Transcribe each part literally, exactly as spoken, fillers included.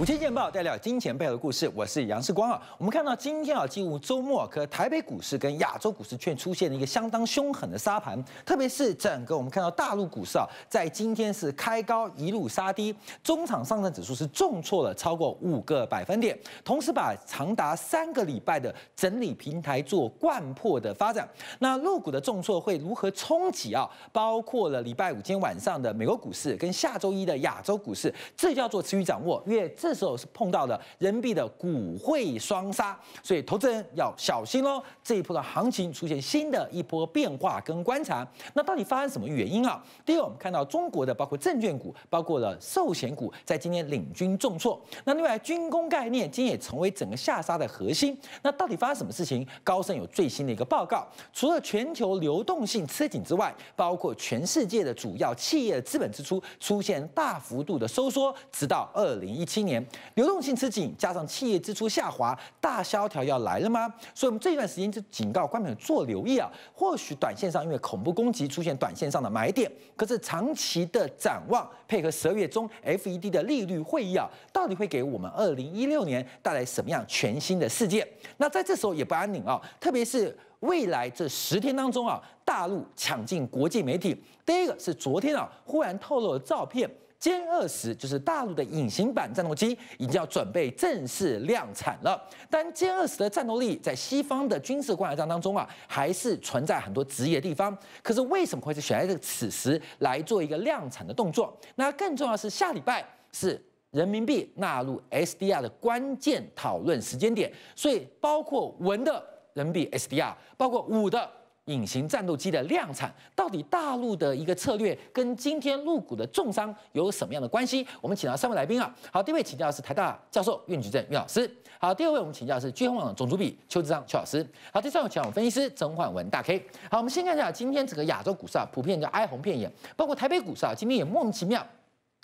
五七见报带来金钱背后的故事，我是杨世光啊。我们看到今天啊，进入周末，可台北股市跟亚洲股市却出现了一个相当凶狠的杀盘，特别是整个我们看到大陆股市啊，在今天是开高一路杀低，中场上证指数是重挫了超过五个百分点，同时把长达三个礼拜的整理平台做贯破的发展。那陆股的重挫会如何冲击啊？包括了礼拜五今天晚上的美国股市跟下周一的亚洲股市，这叫做持续掌握，因为这。 这时候是碰到了人民币的股汇双杀，所以投资人要小心喽。这一波的行情出现新的一波变化跟观察，那到底发生什么原因啊？第一，我们看到中国的包括证券股、包括了寿险股在今天领军重挫。那另外军工概念今天也成为整个下杀的核心。那到底发生什么事情？高盛有最新的一个报告，除了全球流动性吃紧之外，包括全世界的主要企业的资本支出出现大幅度的收缩，直到二零一七年。 流动性吃紧，加上企业支出下滑，大萧条要来了吗？所以，我们这一段时间就警告观众做留意啊。或许短线上因为恐怖攻击出现短线上的买点，可是长期的展望配合十二月中 F E D 的利率会议啊，到底会给我们二零一六年带来什么样全新的世界？那在这时候也不安宁啊，特别是。 未来这十天当中啊，大陆抢进国际媒体。第一个是昨天啊，忽然透露了照片，歼二十就是大陆的隐形版战斗机，已经要准备正式量产了。但歼二十的战斗力在西方的军事观察站当中啊，还是存在很多质疑的地方。可是为什么会是选在这个此时来做一个量产的动作？那更重要的是下礼拜是。 人民币纳入 S D R 的关键讨论时间点，所以包括文的人民币 S D R， 包括武的隐形战斗机的量产，到底大陆的一个策略跟今天陆股的重伤有什么样的关系？我们请到三位来宾啊，好，第一位请教的是台大教授苑菊正苑老师，好，第二位我们请教的是钜亨网的总主笔邱志章邱老师，好，第三位请我分析师曾焕文大 K， 好，我们先看一下今天整个亚洲股市啊，普遍叫哀鸿遍野，包括台北股市啊，今天也莫名其妙。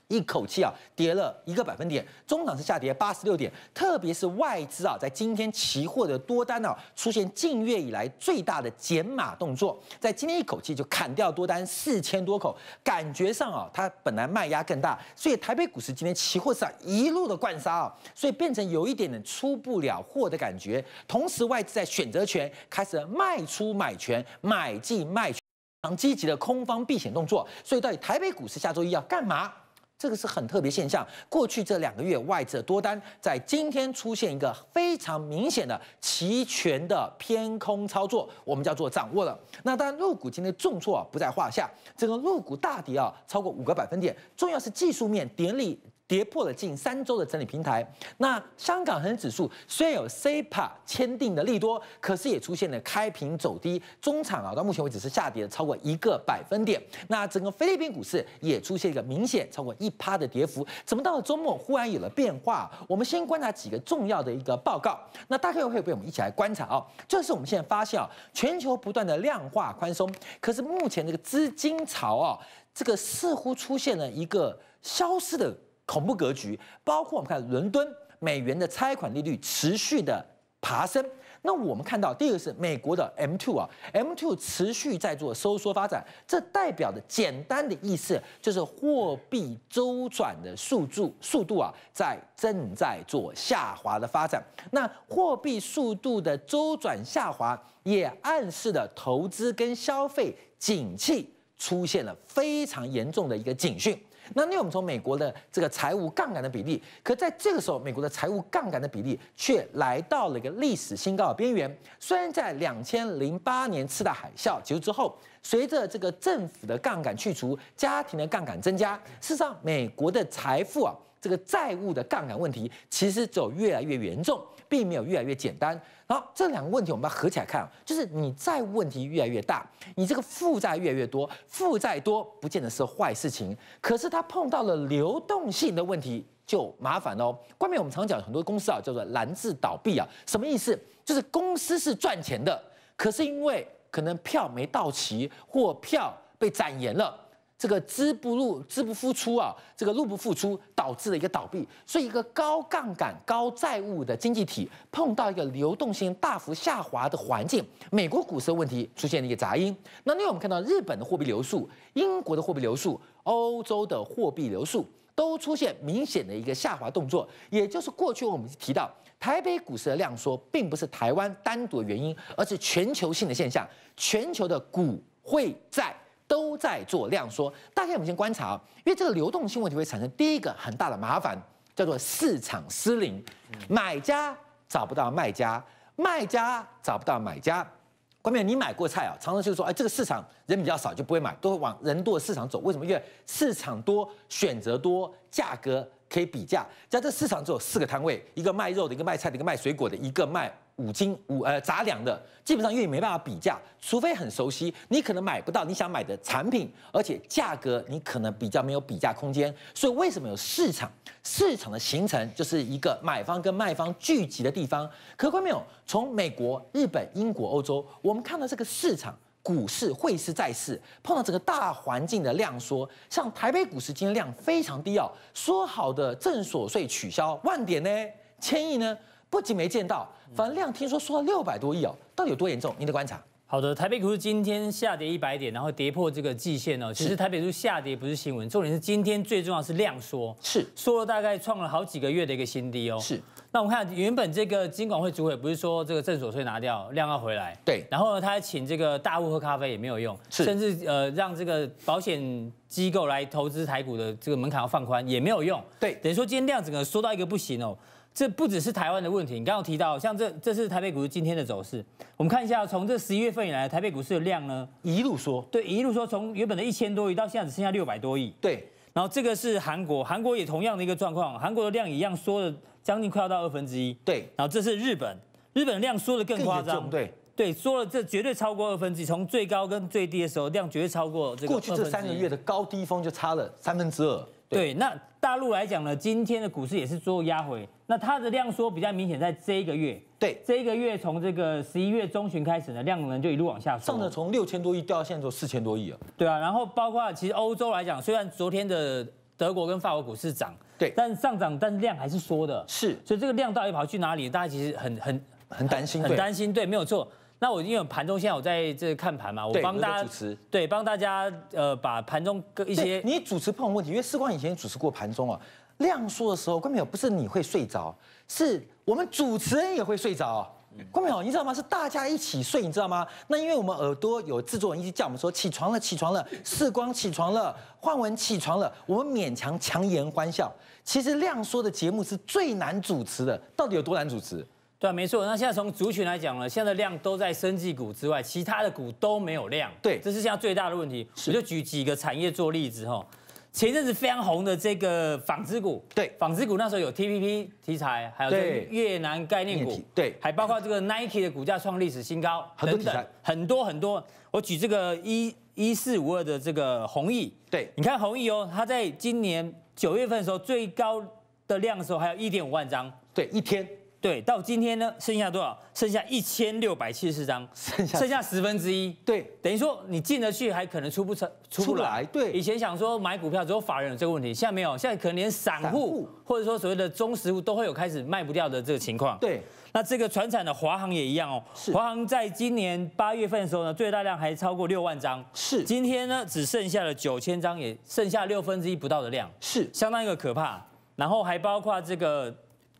一口气啊，跌了一个百分点，中场是下跌八十六点，特别是外资啊，在今天期货的多单啊，出现近月以来最大的减码动作，在今天一口气就砍掉多单四千多口，感觉上啊，它本来卖压更大，所以台北股市今天期货市场一路的灌杀啊，所以变成有一点点出不了货的感觉，同时外资在选择权开始卖出买权，买进卖权，非常积极的空方避险动作，所以到底台北股市下周一要干嘛？ 这个是很特别现象。过去这两个月外资的多单，在今天出现一个非常明显的期权的偏空操作，我们叫做掌握了。那当然，陆股今天重挫啊不在话下，整个陆股大跌啊超过五个百分点。重要是技术面点力。 跌破了近三周的整理平台。那香港恒生指数虽然有 C P A 签订的利多，可是也出现了开平走低，中场啊到目前为止是下跌了超过一个百分点。那整个菲律宾股市也出现一个明显超过一趴的跌幅。怎么到了周末忽然有了变化？我们先观察几个重要的一个报告。那大概会被我们一起来观察哦。就是我们现在发现啊，全球不断的量化宽松，可是目前这个资金潮啊，这个似乎出现了一个消失的。 恐怖格局，包括我们看伦敦美元的拆款利率持续的爬升。那我们看到，第一个是美国的 M 二 啊 ，M 二 持续在做收缩发展，这代表的简单的意思就是货币周转的速度速度啊，在正在做下滑的发展。那货币速度的周转下滑，也暗示了投资跟消费景气出现了非常严重的一个警讯。 那另外我们从美国的这个财务杠杆的比例，可在这个时候，美国的财务杠杆的比例却来到了一个历史新高的边缘。虽然在两千零八年次的海啸结束之后，随着这个政府的杠杆去除，家庭的杠杆增加，事实上美国的财富啊，这个债务的杠杆问题其实走越来越严重，并没有越来越简单。然后这两个问题我们把它合起来看啊，就是你债务问题越来越大，你这个负债越来越多，负债多不见得是坏事情，可是。 它碰到了流动性的问题就麻烦喽。外面我们常讲很多公司啊，叫做蓝字倒闭啊，什么意思？就是公司是赚钱的，可是因为可能票没到齐或票被展延了，这个资不入资不付出啊，这个入不敷出，导致了一个倒闭。所以一个高杠杆、高债务的经济体碰到一个流动性大幅下滑的环境，美国股市的问题出现了一个杂音。那另外我们看到日本的货币流速、英国的货币流速。 欧洲的货币流速都出现明显的一个下滑动作，也就是过去我们提到台北股市的量缩，并不是台湾单独的原因，而是全球性的现象，全球的股汇债都在做量缩。大家我们先观察啊，因为这个流动性问题会产生第一个很大的麻烦，叫做市场失灵，买家找不到卖家，卖家找不到买家。 关键你买过菜啊，常常就是说，哎，这个市场人比较少，就不会买，都会往人多的市场走。为什么？因为市场多，选择多，价格可以比价。在这市场只有四个摊位，一个卖肉的，一个卖菜的，一个卖水果的，一个卖五金五呃杂粮的。基本上因为没办法比价，除非很熟悉，你可能买不到你想买的产品，而且价格你可能比较没有比价空间。所以为什么有市场？市场的形成就是一个买方跟卖方聚集的地方。可观没有？从美国、日本、英国、欧洲，我们看到这个市场，股市、汇市、债市碰到整个大环境的量缩，像台北股市今天量非常低哦，说好的正所税取消，万点呢，千亿呢，不仅没见到，反正量听说说到六百多亿哦，到底有多严重？您的观察？ 好的，台北股市今天下跌一百点，然后跌破这个季线哦。其实台北股市下跌不是新闻，重点是今天最重要是量缩，是缩了大概创了好几个月的一个新低哦。是。那我们看原本这个金管会主委不是说这个证所税拿掉量要回来，对。然后呢，他还请这个大户喝咖啡也没有用，是。甚至呃让这个保险机构来投资台股的这个门槛要放宽也没有用，对。等于说今天量整个缩到一个不行哦。 这不只是台湾的问题，你刚刚提到，像这这是台北股市今天的走势，我们看一下，从这十一月份以来，台北股市的量呢一路缩，对，一路缩，从原本的一千多亿到现在只剩下六百多亿，对。然后这个是韩国，韩国也同样的一个状况，韩国的量一样缩了将近快要到二分之一，对。然后这是日本，日本的量缩得更夸张，对。 对，说了这绝对超过二分之一，从最高跟最低的时候量绝对超过这个。过去这三个月的高低峰就差了三分之二。对，那大陆来讲呢，今天的股市也是做压回，那它的量缩比较明显，在这一个月。对，这一个月从这个十一月中旬开始呢，量能就一路往下缩。上的从六千多亿掉到现在就四千多亿了。对啊，然后包括其实欧洲来讲，虽然昨天的德国跟法国股市涨，对，但上涨，但是量还是缩的。是，所以这个量到底跑去哪里？大家其实很很很担心，很担心。对，没有错。 那我因为盘中现在我在这看盘嘛，我帮大家对帮大家呃把盘中一些你主持碰问题，因为世光以前主持过盘中啊，量缩的时候，观众朋友不是你会睡着，是我们主持人也会睡着。 关淼，你知道吗？是大家一起睡，你知道吗？那因为我们耳朵有制作人一直叫我们说起床了，起床了，世光起床了，焕文起床了，我们勉强强颜欢笑。其实量缩的节目是最难主持的，到底有多难主持？ 对、啊，没错。那现在从族群来讲呢，现在的量都在生技股之外，其他的股都没有量。对，这是现在最大的问题。我就举几个产业做例子哈。前一阵子非常红的这个纺织股，对，纺织股那时候有 T P P 题材，还有这个越南概念股，对，还包括这个 Nike 的股价创历史新高，很多题材，很多很多。我举这个一一四五二的这个弘毅，对，你看弘毅哦，它在今年九月份的时候最高的量的时候还有 一点五万张，对，一天。 对，到今天呢，剩下多少？剩下一千六百七十四张，剩下剩下十分之一。对，等于说你进得去，还可能出不成，出不来。对，以前想说买股票只有法人有这个问题，现在没有，现在可能连散户或者说所谓的中实户都会有开始卖不掉的这个情况。对，那这个传产的华航也一样哦，华航在今年八月份的时候呢，最大量还超过六万张，是，今天呢只剩下了九千张，也剩下六分之一不到的量，是，相当一个可怕。然后还包括这个。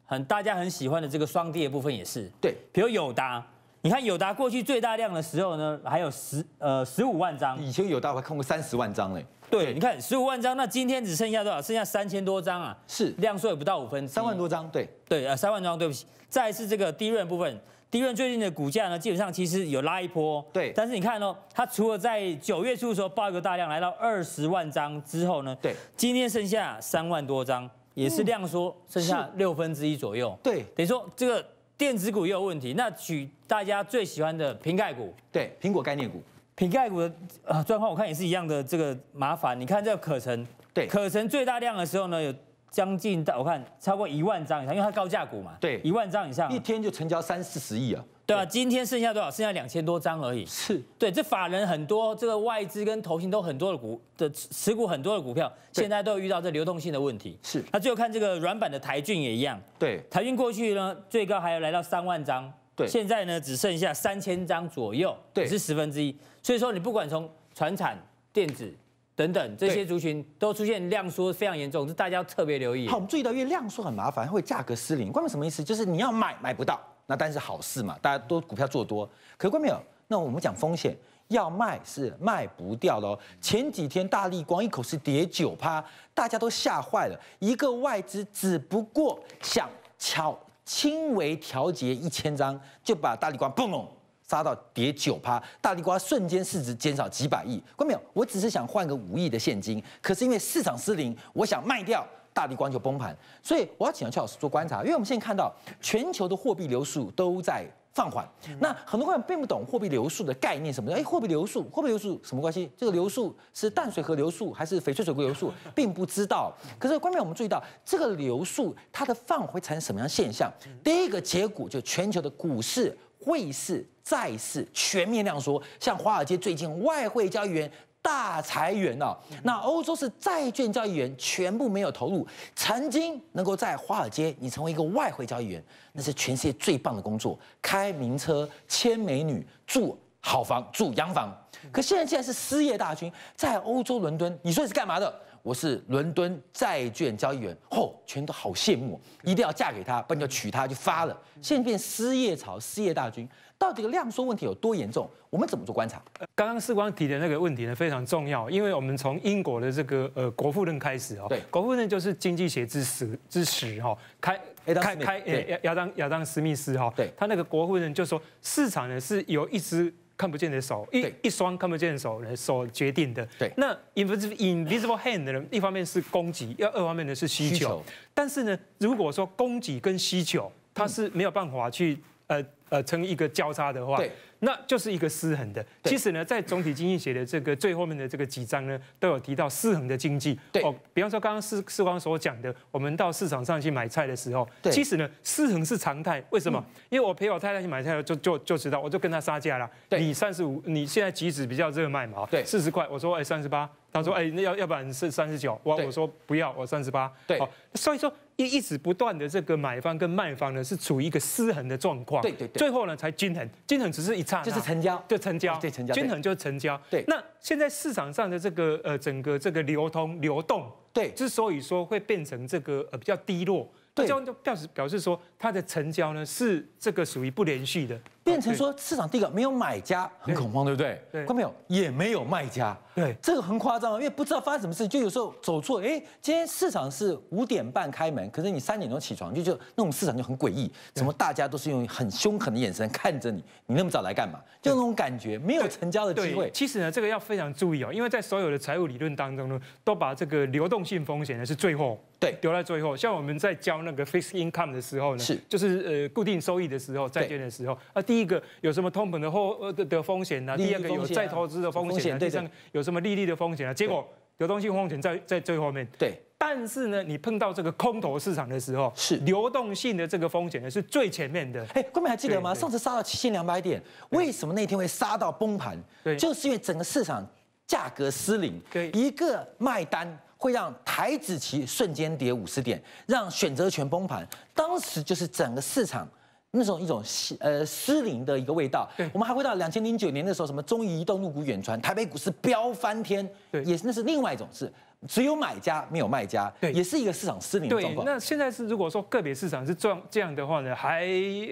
很大家很喜欢的这个双跌的部分也是对，比如友达，你看友达过去最大量的时候呢，还有十呃十五万张，以前友达还看过三十万张嘞。对，你看十五万张，那今天只剩下多少？剩下三千多张啊，是量缩也不到五分，三万多张，对对呃三万张，对不起。再是这个低润部分，低润最近的股价呢，基本上其实有拉一波，对。但是你看哦，它除了在九月初的时候爆一个大量来到二十万张之后呢，对，今天剩下三万多张。 也是量缩，剩下六分之一左右。对，等于说这个电子股也有问题。那举大家最喜欢的瓶盖股，对，苹果概念股，瓶盖股的呃状况我看也是一样的这个麻烦。你看这个可成，对，可成最大量的时候呢，有将近我看超过一万张以上，因为它高价股嘛，对，一万张以上，一天就成交三四十亿啊。 对啊，今天剩下多少？剩下两千多张而已。是对，这法人很多，这个外资跟投信都很多的股的持股很多的股票，现在都遇到这流动性的问题。是，那最后看这个软板的台骏也一样。对，台骏过去呢最高还有来到三万张，对，现在呢只剩下三千张左右，对，只是十分之一。所以说你不管从传产、电子、等等这些族群都出现量缩非常严重，这大家要特别留意。好，我们注意到，因为量缩很麻烦，会价格失灵。冠冕什么意思？就是你要买买不到，那当然是好事嘛，大家都股票做多。可冠冕，那我们讲风险。 要卖是卖不掉的哦。前几天大立光一口是跌九趴，大家都吓坏了。一个外资只不过想巧轻微调节一千张，就把大立光嘣嘣杀到跌九趴，大立光瞬间市值减少几百亿。看到没有？我只是想换个五亿的现金，可是因为市场失灵，我想卖掉。 大立光就崩盘，所以我要请教邱老师做观察，因为我们现在看到全球的货币流速都在放缓，那很多观众并不懂货币流速的概念什么的，哎，货币流速，货币流速什么关系？这个流速是淡水河流速还是翡翠水库流速，并不知道。可是观众我们注意到这个流速它的放缓会产生什么样现象？第一个结果就全球的股市、汇市、债市全面量缩，像华尔街最近外汇交易员。 大裁员哦，那欧洲是债券交易员全部没有投入。曾经能够在华尔街你成为一个外汇交易员，那是全世界最棒的工作，开名车、牵美女、住好房、住洋房。可现在既然是失业大军，在欧洲伦敦，你说你是干嘛的？我是伦敦债券交易员，吼、哦，全都好羡慕，一定要嫁给他，不然就娶她就发了。现在变失业潮、失业大军。 到底量缩问题有多严重？我们怎么做观察？刚刚世光提的那个问题呢，非常重要，因为我们从英国的这个呃国富论开始哦，对，国富论就是经济学之始之始哈、哦，开开开亚亚当亚当斯密斯哈、哦，对，他那个国富论就说市场呢是由一只看不见的手，一一双看不见的手呢所决定的，对。那 invisible invisible hand 呢，一方面是供给，要二方面呢是需求，需求但是呢，如果说供给跟需求它是没有办法去。 呃呃，成一个交叉的话，那就是一个失衡的。其实呢，在总体经济学的这个最后面的这个几章呢，都有提到失衡的经济。哦，比方说刚刚世世光所讲的，我们到市场上去买菜的时候，其实呢，失衡是常态。为什么？嗯、因为我陪我太太去买菜，就就就知道，我就跟她杀价了。你三十五，你现在橘子比较热卖嘛，对，四十块，我说哎三十八， 他说：“哎、欸，那要要不然是三十九，我我说不要，我三十八。对，好，所以说一一直不断的这个买方跟卖方呢是处于一个失衡的状况。对对对，最后呢才均衡，均衡只是一刹那，就是成交，就成交，对成交，均衡就是成交。对，那现在市场上的这个呃整个这个流通流动，对，之所以说会变成这个呃比较低落。” 对，就表示表示说，它的成交呢是这个属于不连续的，变成说市场第一个没有买家，很恐慌，对不对？对，看没有，也没有卖家，对，这个很夸张，因为不知道发生什么事，就有时候走错，哎，今天市场是五点半开门，可是你三点钟起床，就就那种市场就很诡异，怎么大家都是用很凶狠的眼神看着你，你那么早来干嘛？就那种感觉，没有成交的机会。其实呢，这个要非常注意哦，因为在所有的财务理论当中呢，都把这个流动性风险呢是最后。 对，留在最后。像我们在教那个 fixed income 的时候呢，是就是呃固定收益的时候，债券的时候啊，第一个有什么通膨的后的的风险啊，第二个有再投资的风险啊，第三个有什么利率的风险啊，结果流动性风险在在最后面。对，但是呢，你碰到这个空头市场的时候，是流动性的这个风险呢是最前面的。哎，各位还记得吗？上次杀到七千两百点，为什么那天会杀到崩盘？对，就是因为整个市场价格失灵，对，一个卖单。 会让台指期瞬间跌五十点，让选择权崩盘。当时就是整个市场那种一种呃失灵的一个味道。我们还回到两千零九年的时候，什么中移动入股远传，台北股市飙翻天，也是那是另外一种事。 只有买家没有卖家，对，也是一个市场失灵的状况。那现在是如果说个别市场是这样的话呢，还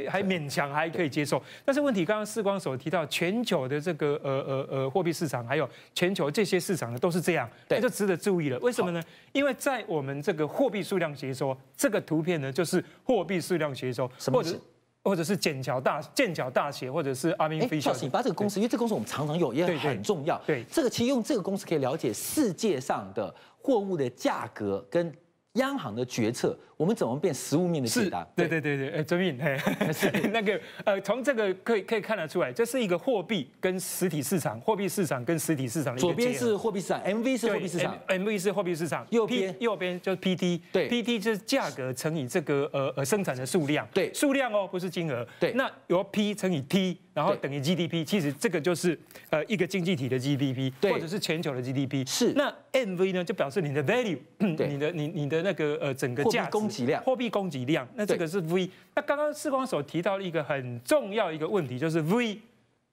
还勉强还可以接受。但是问题刚刚世光所提到，全球的这个呃呃呃货币市场，还有全球这些市场呢都是这样，那就值得注意了。为什么呢？因为在我们这个货币数量学说这个图片呢，就是货币数量学说，什么意思？ 或者是剑桥大剑桥大学，或者是阿明菲校。你把这个公司，因为这个公司我们常常有，也很重要。对，这个其实用这个公司可以了解世界上的货物的价格跟央行的决策，我们怎么变实物面的解答。对对对对，哎，周敏，哎，那个呃，从这个可以可以看得出来，这是一个货币跟实体市场，货币市场跟实体市场的一个结合。左边是货币市场 ，M V 是货币市场 ，M V 是货币市场，右边右边就是 P T， 对 ，P T 就是价格乘以这个呃呃生产的数量，对，数量哦，不是金额，对，那由 P 乘以 T。 然后等于 G D P， 其实这个就是呃一个经济体的 G D P， 或者是全球的 G D P。是。那 M V 呢，就表示你的 value， 你的你你的那个呃整个价值。货币供给量。货币供给量，那这个是 V。那刚刚世光所提到的一个很重要一个问题，就是 V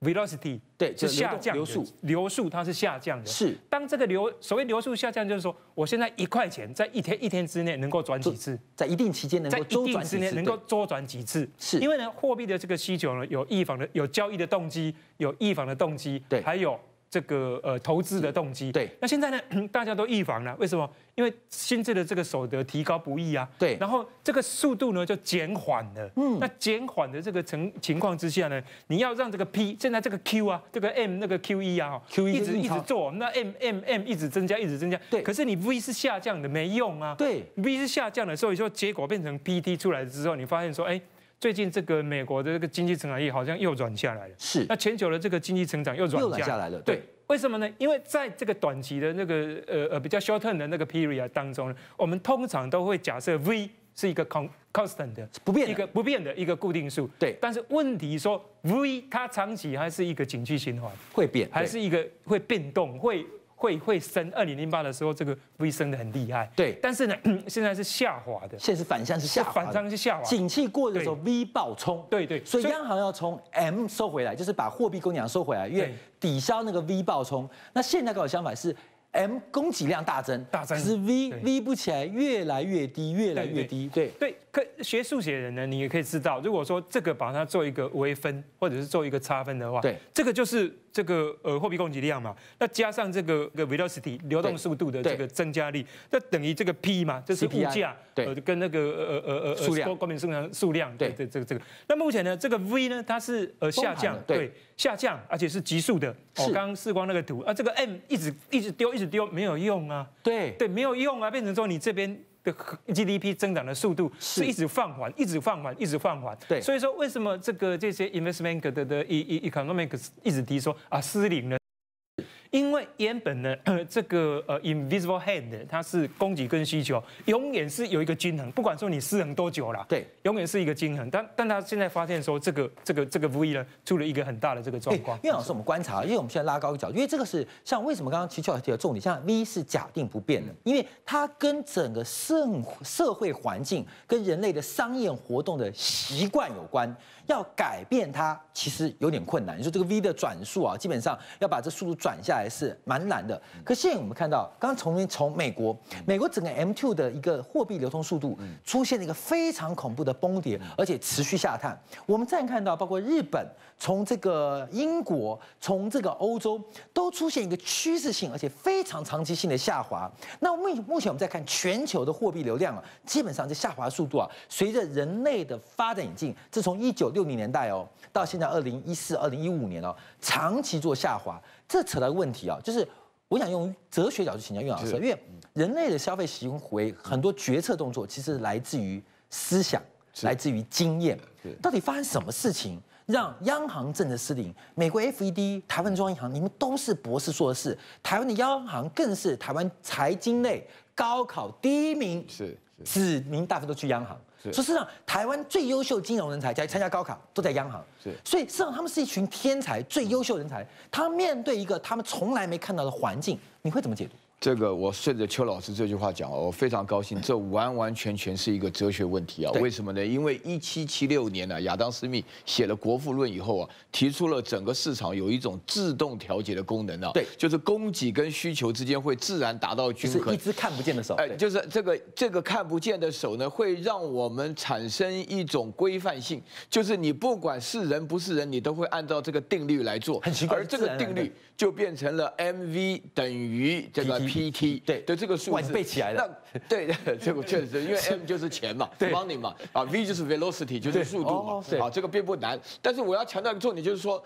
velocity 对，就是下降流速，流速它是下降的。是，当这个流所谓流速下降，就是说我现在一块钱在一天一天之内能够转几次，在一定期间能够周转几次，能够周转几次。是，因为呢，货币的这个需求呢，有易仿的有交易的动机，有易仿的动机，对，还有这个呃投资的动机。对，那现在呢，大家都易仿了，为什么？因为薪资的这个所得提高不易啊，对，然后这个速度呢就减缓了，嗯，那减缓的这个情情况之下呢，你要让这个 P 现在这个 Q 啊，这个 M 那个 Q E 啊 ，Q E 一直一直做，那 M M M 一直增加，一直增加，对，可是你 V 是下降的，没用啊，对 ，V 是下降的，所以说结果变成 P T 出来之后，你发现说，哎。最近这个美国的这个经济成长率好像又软下来了，是。那全球的这个经济成长又软下来了，对。为什么呢？因为在这个短期的那个呃呃比较 short term 的那个 period 当中呢，我们通常都会假设 V 是一个 constant 的不变的一个不变的一个固定数，对。但是问题说 V 它长期还是一个景气循环，会变，还是一个会变动，会。会会升，二零零八的时候这个 V 升得很厉害，对。但是呢，现在是下滑的，现在是反向是下滑，反向是下滑。景气过的时候 V 暴冲，对对。所以央行要从 M 收回来，就是把货币供给量收回来，因为抵消那个 V 暴冲。那现在刚好相反是 M 供给量大增，大增，可是 V V 不起来，越来越低，越来越低。对对。可学数学的人呢，你也可以知道，如果说这个把它做一个微分，或者是做一个差分的话，对，这个就是。这个呃货币供给量嘛，那加上这个个 velocity 流动速度的这个增加力，那等于这个 P 嘛，这是物价，呃跟那个呃呃呃数量，国民生产数量，对对这个这个。那目前呢，这个 V 呢它是呃下降，对下降，而且是急速的。我刚刚示光那个图啊，这个 M 一直一直丢一直丢，没有用啊，对对没有用啊，变成说你这边。的 G D P 增长的速度是一直放缓，一直放缓，一直放缓。对，所以说为什么这个这些 investment 的的 economics 一直提说啊失灵了？因为原本呢，这个呃 invisible hand 它是供给跟需求永远是有一个均衡，不管说你失衡多久了，对，永远是一个均衡。但但他现在发现说这个这个这个 V 呢出了一个很大的这个状况。因为老师我们观察，因为我们现在拉高一角，因为这个是像为什么刚刚齐教授提的重点，像 V 是假定不变的，因为它跟整个社社会环境跟人类的商业活动的习惯有关，要改变它其实有点困难。你说这个 V 的转速啊，基本上要把这速度转下来。还是蛮难的，可现在我们看到，刚刚从从美国，美国整个 M 二 的一个货币流通速度出现了一个非常恐怖的崩跌，而且持续下探。我们再看到，包括日本、从这个英国、从这个欧洲，都出现一个趋势性而且非常长期性的下滑。那目目前我们在看全球的货币流量啊，基本上这下滑速度啊，随着人类的发展引进，自从一九六零年代哦，到现在二零一四、二零一五年哦，长期做下滑。这扯到一个问题啊，就是我想用哲学角度请教岳老师，因为人类的消费行为很多决策动作其实来自于思想，来自于经验。到底发生什么事情让央行政策失灵？美国 F E D、台湾中央银行，你们都是博士硕士，台湾的央行更是台湾财经类高考第一名，是指名大部分都去央行。说事实上，台湾最优秀金融人才，加参加高考都在央行，所以事实上他们是一群天才，最优秀人才。他面对一个他们从来没看到的环境，你会怎么解读？这个我顺着邱老师这句话讲，我非常高兴，这完完全全是一个哲学问题啊！为什么呢？因为一七七六年呢、啊，亚当·斯密写了《国富论》以后啊，提出了整个市场有一种自动调节的功能啊，对，就是供给跟需求之间会自然达到均衡。就是一只看不见的手，哎，就是这个这个看不见的手呢，会让我们产生一种规范性，就是你不管是人不是人，你都会按照这个定律来做。很奇怪，而这个定律就变成了 M V 等于这个。P T 对对，这个数字背起来了。那对，这个确实，因为 M 就是钱嘛 ，money 嘛，啊 ，V 就是 velocity 就是速度嘛，啊，这个并不难。但是我要强调一个重点，就是说，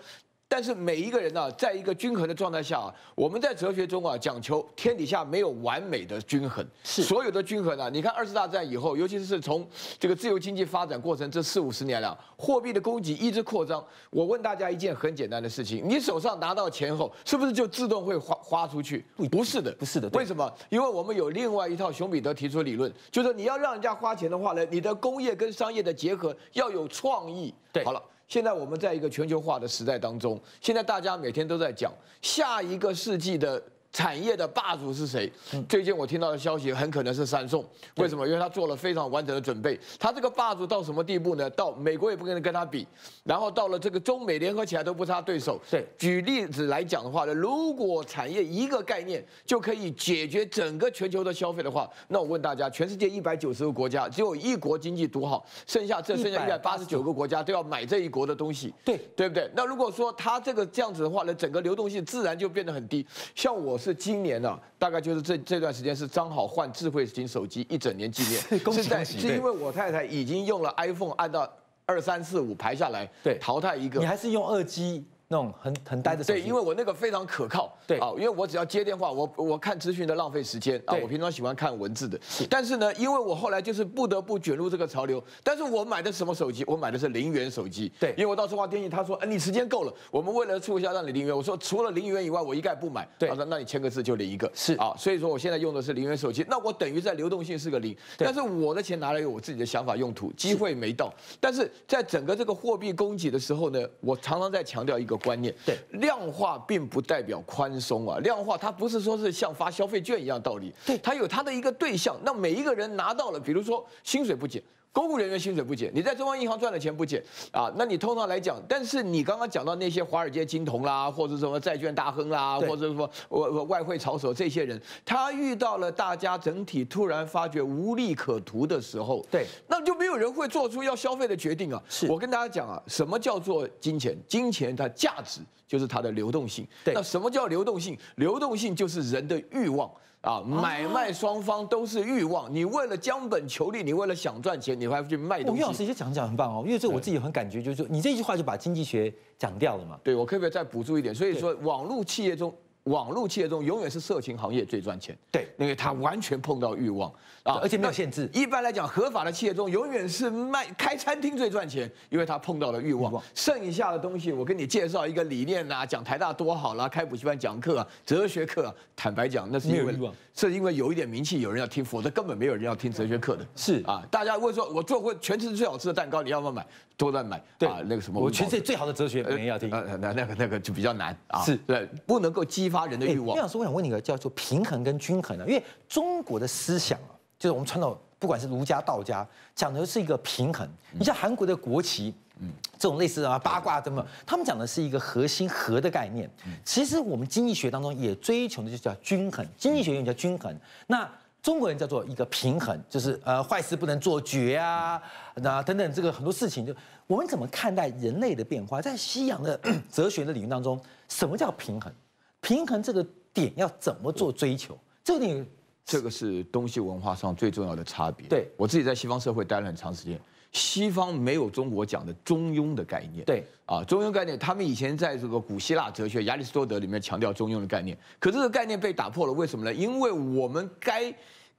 但是每一个人啊，在一个均衡的状态下、啊，我们在哲学中啊，讲求天底下没有完美的均衡，是所有的均衡啊。你看二次大战以后，尤其是从这个自由经济发展过程这四五十年了、啊，货币的供给一直扩张。我问大家一件很简单的事情：你手上拿到钱后，是不是就自动会花花出去？不是的，不是的。为什么？因为我们有另外一套熊彼得提出理论，就是你要让人家花钱的话呢，你的工业跟商业的结合要有创意。对，好了。现在我们在一个全球化的时代当中，现在大家每天都在讲下一个世纪的产业的霸主是谁？最近我听到的消息很可能是三宋，为什么？因为他做了非常完整的准备。他这个霸主到什么地步呢？到美国也不跟跟他比，然后到了这个中美联合起来都不差对手。对，举例子来讲的话呢，如果产业一个概念就可以解决整个全球的消费的话，那我问大家，全世界一百九十个国家，只有一国经济独好，剩下这剩下一百八十九个国家都要买这一国的东西。对，对不对？那如果说他这个这样子的话呢，整个流动性自然就变得很低。像我。是今年呢、啊，大概就是这这段时间是张好换智慧型手机一整年纪念，恭喜是在是因为我太太已经用了 iPhone 按到二三四五排下来，对，淘汰一个。你还是用二 G 那种很很呆的手机。对，因为我那个非常可靠。对啊，因为我只要接电话，我我看资讯的浪费时间啊，我平常喜欢看文字的。但是呢，因为我后来就是不得不卷入这个潮流，但是我买的什么手机？我买的是零元手机。对，因为我到中华电信，他说，哎，你时间够了，我们为了促销让你零元。我说除了零元以外，我一概不买。对，他说那你签个字就领一个。是啊，所以说我现在用的是零元手机，那我等于在流动性是个零，但是我的钱拿来有我自己的想法用途，机会没到。但是在整个这个货币供给的时候呢，我常常在强调一个观念，对，量化并不代表宽松啊，量化它不是说是像发消费券一样道理，对，它有它的一个对象，那每一个人拿到了，比如说薪水不减。公务人员薪水不减，你在中央银行赚的钱不减啊，那你通常来讲，但是你刚刚讲到那些华尔街金童啦，或者什么债券大亨啦，或者什么外汇炒手这些人，他遇到了大家整体突然发觉无利可图的时候，对，那就没有人会做出要消费的决定啊。是，我跟大家讲啊，什么叫做金钱？金钱它价值就是它的流动性。对，那什么叫流动性？流动性就是人的欲望。啊，买卖双方都是欲望。你为了将本求利，你为了想赚钱，你还去卖东西。于老师也讲讲很棒哦，因为这我自己很感觉，就是说你这句话就把经济学讲掉了嘛。对，我可不可以再补助一点？所以说，网络企业中。网络企业中永远是色情行业最赚钱，对，因为它完全碰到欲望啊，而且没有限制。一般来讲，合法的企业中永远是卖开餐厅最赚钱，因为它碰到了欲望。剩下的东西，我跟你介绍一个理念呐、啊，讲台大多好啦，开补习班讲课、啊，哲学课、啊，坦白讲，那是因为是因为有一点名气，有人要听，否则根本没有人要听哲学课的。是啊，大家会说，我做过全世界最好吃的蛋糕，你要不要买？都在买。对啊，那个什么，我全世界最好的哲学没人要听。呃，那那个那个就比较难啊。是，对，不能够激发。发人的欲望。于老师，我想问你一个叫做平衡跟均衡啊，因为中国的思想啊，就是我们传统不管是儒家、道家，讲的是一个平衡。你像韩国的国旗，嗯，这种类似啊八卦等等，他们讲的是一个核心和的概念。其实我们经济学当中也追求的就叫均衡，经济学用叫均衡。那中国人叫做一个平衡，就是呃坏事不能做绝啊，那等等这个很多事情就，就我们怎么看待人类的变化？在西洋的哲学的理论当中，什么叫平衡？平衡这个点要怎么做追求？这个点，这个是东西文化上最重要的差别。对，我自己在西方社会待了很长时间，西方没有中国讲的中庸的概念。对啊，中庸概念，他们以前在这个古希腊哲学亚里士多德里面强调中庸的概念，可这个概念被打破了，为什么呢？因为我们该。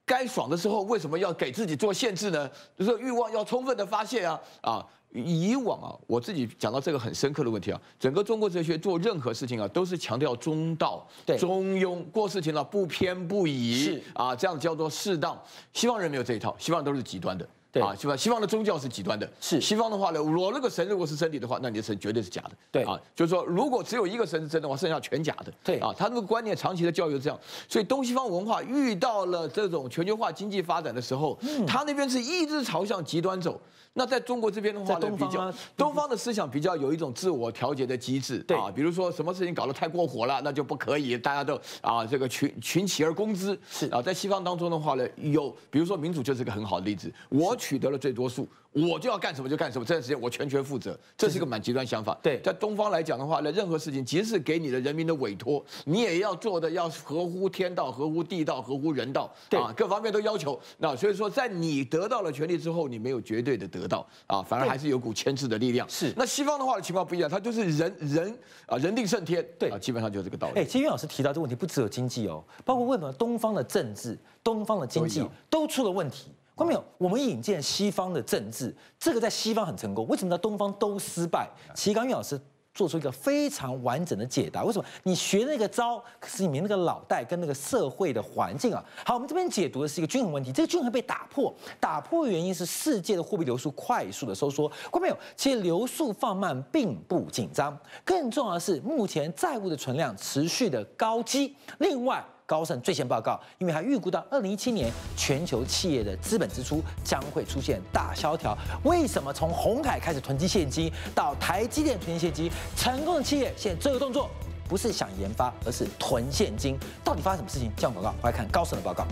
该爽的时候，为什么要给自己做限制呢？就是欲望要充分的发泄啊！啊，以往啊，我自己讲到这个很深刻的问题啊，整个中国哲学做任何事情啊，都是强调中道、中庸，过事情了、啊、不偏不倚啊，这样叫做适当。西方人没有这一套，西方人都是极端的。啊，西方西方的宗教是极端的，是西方的话呢，我那个神如果是真理的话，那你的神绝对是假的，对啊，就是说如果只有一个神是真的话，剩下全假的，对啊，他那个观念长期的教育是这样，所以东西方文化遇到了这种全球化经济发展的时候，嗯、他那边是一直朝向极端走，那在中国这边的话呢，比较东方的思想比较有一种自我调节的机制，对啊，比如说什么事情搞得太过火了，那就不可以，大家都啊这个群群起而攻之，是啊，在西方当中的话呢，有比如说民主就是个很好的例子，我。取得了最多数，我就要干什么就干什么，这段时间我全权负责，这是个蛮极端想法。对，在东方来讲的话呢，任何事情即使给你的人民的委托，你也要做的要合乎天道、合乎地道、合乎人道，啊，各方面都要求。那所以说，在你得到了权利之后，你没有绝对的得到啊，反而还是有股牵制的力量。是。那西方的话情况不一样，它就是人人啊人定胜天，对啊，基本上就是这个道理。哎，其实于老师提到这个问题，不只有经济哦，包括为什么东方的政治、东方的经济都出了问题。看到没有？我们引进西方的政治，这个在西方很成功，为什么在东方都失败？其实刚于老师做出一个非常完整的解答。为什么你学那个招，可是你没那个脑袋跟那个社会的环境啊？好，我们这边解读的是一个均衡问题，这个均衡被打破，打破的原因是世界的货币流速快速的收缩。观众朋友，其实流速放慢并不紧张，更重要的是目前债务的存量持续的高基。另外，高盛最新报告，因为他预估到二零一七年全球企业的资本支出将会出现大萧条。为什么从鸿海开始囤积现金，到台积电囤积现金，成功的企业现在这个动作不是想研发，而是囤现金？到底发生什么事情？这样广告，我来看高盛的报告。